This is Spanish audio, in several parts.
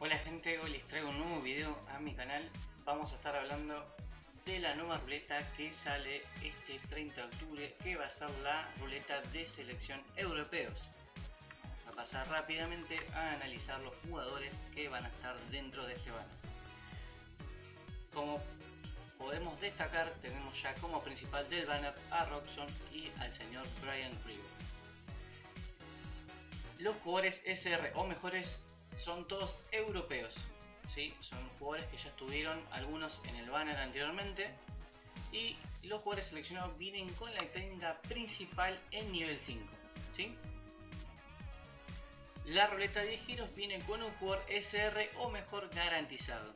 Hola gente, hoy les traigo un nuevo video a mi canal. Vamos a estar hablando de la nueva ruleta que sale este 30 de octubre, que va a ser la ruleta de selección europeos. Vamos a pasar rápidamente a analizar los jugadores que van a estar dentro de este banner. Como podemos destacar, tenemos ya como principal del banner a Roxxon y al señor Brian Reeve. Los jugadores SR o mejores son todos europeos, ¿sí? Son jugadores que ya estuvieron algunos en el banner anteriormente, y los jugadores seleccionados vienen con la técnica principal en nivel 5, ¿sí? La ruleta de giros viene con un jugador SR o mejor garantizado.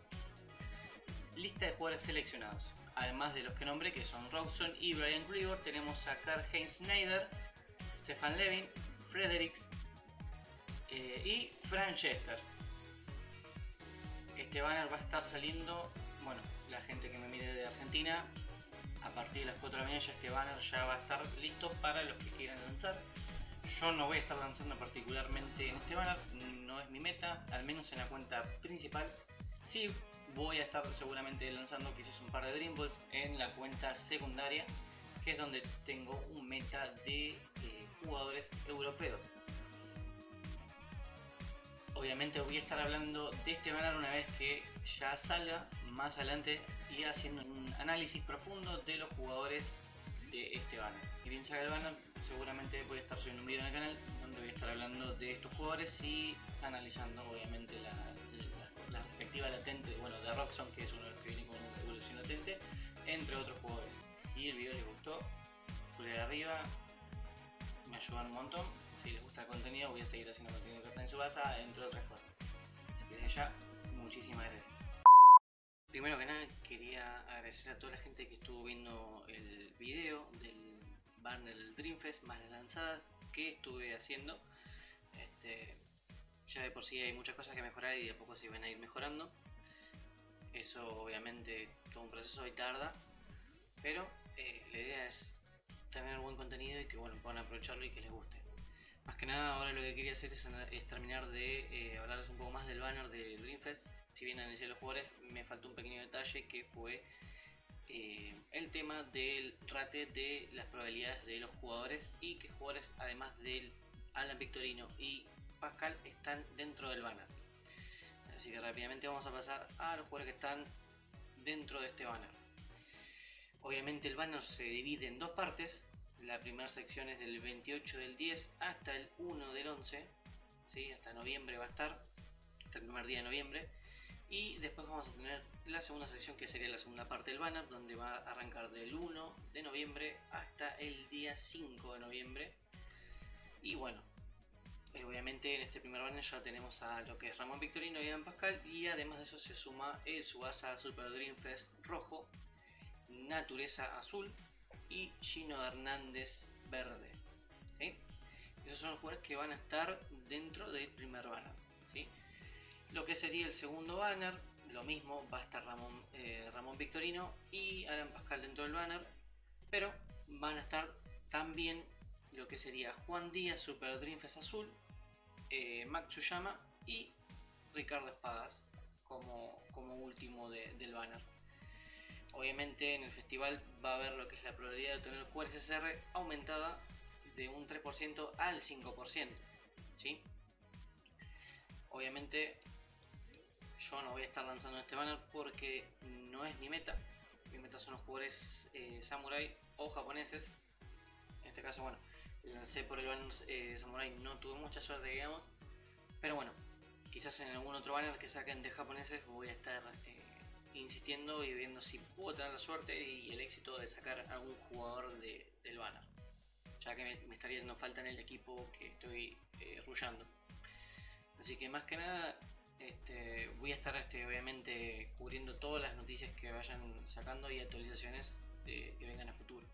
Lista de jugadores seleccionados, además de los que nombré, que son Robson y Brian Reeve, tenemos a Karl-Heinz Schneider, Stefan Levin, Fredericks y Franchester. Este banner va a estar saliendo, bueno, la gente que me mire de Argentina, a partir de las 4 de la mañana este banner ya va a estar listo para los que quieran lanzar. Yo no voy a estar lanzando particularmente en este banner, no es mi meta, al menos en la cuenta principal. Sí, voy a estar seguramente lanzando quizás un par de Dream Balls en la cuenta secundaria, que es donde tengo un meta de jugadores europeos. Obviamente voy a estar hablando de este banner una vez que ya salga más adelante, y haciendo un análisis profundo de los jugadores de este banner. Y bien salga el banner, seguramente voy a estar subiendo un video en el canal donde voy a estar hablando de estos jugadores y analizando obviamente la respectiva latente, bueno, de Roxxon, que es uno de los que viene con una evolución latente, entre otros jugadores. Si el video les gustó, pulgar arriba, me ayudan un montón. Si les gusta el contenido, voy a seguir haciendo contenido de Captain Tsubasa, entre otras cosas. Así que desde ya, muchísimas gracias. Primero que nada, quería agradecer a toda la gente que estuvo viendo el video del banner del Dreamfest, más las lanzadas que estuve haciendo. Ya de por sí hay muchas cosas que mejorar y de a poco se van a ir mejorando. Eso obviamente todo un proceso y tarda, pero la idea es tener buen contenido y que, bueno, puedan aprovecharlo y que les guste. Más que nada, ahora lo que quería hacer es terminar de hablarles un poco más del banner de Dreamfest. Si bien analicé los jugadores, me faltó un pequeño detalle que fue el tema del rate de las probabilidades de los jugadores, y que jugadores además del Alan Victorino y Pascal están dentro del banner. Así que rápidamente vamos a pasar a los jugadores que están dentro de este banner. Obviamente el banner se divide en dos partes. La primera sección es del 28 del 10 hasta el 1 del 11, ¿sí? Hasta noviembre va a estar, hasta el primer día de noviembre. Y después vamos a tener la segunda sección, que sería la segunda parte del banner, donde va a arrancar del 1 de noviembre hasta el día 5 de noviembre. Y bueno, obviamente en este primer banner ya tenemos a lo que es Ramón Victorino y Alan Pascal, y además de eso se suma el Tsubasa Super Dream Fest rojo, Natureza azul y Gino Hernández verde, ¿sí? Esos son los jugadores que van a estar dentro del primer banner, ¿sí? Lo que sería el segundo banner, lo mismo, va a estar Ramón Victorino y Alan Pascal dentro del banner, pero van a estar también lo que sería Juan Díaz Super Dream Fest azul, Max Uyama y Ricardo Espadas como último del banner. Obviamente en el festival va a haber lo que es la probabilidad de obtener jugadores SR aumentada de un 3% al 5%, ¿sí? Obviamente yo no voy a estar lanzando este banner porque no es mi meta. Mi meta son los jugadores samurai o japoneses. En este caso, bueno, lancé por el banner samurai, no tuve mucha suerte, digamos. Pero bueno, quizás en algún otro banner que saquen de japoneses voy a estar insistiendo y viendo si puedo tener la suerte y el éxito de sacar algún jugador del banner, ya que me estaría haciendo falta en el equipo que estoy rullando. Así que más que nada voy a estar obviamente cubriendo todas las noticias que vayan sacando y actualizaciones que vengan a futuro.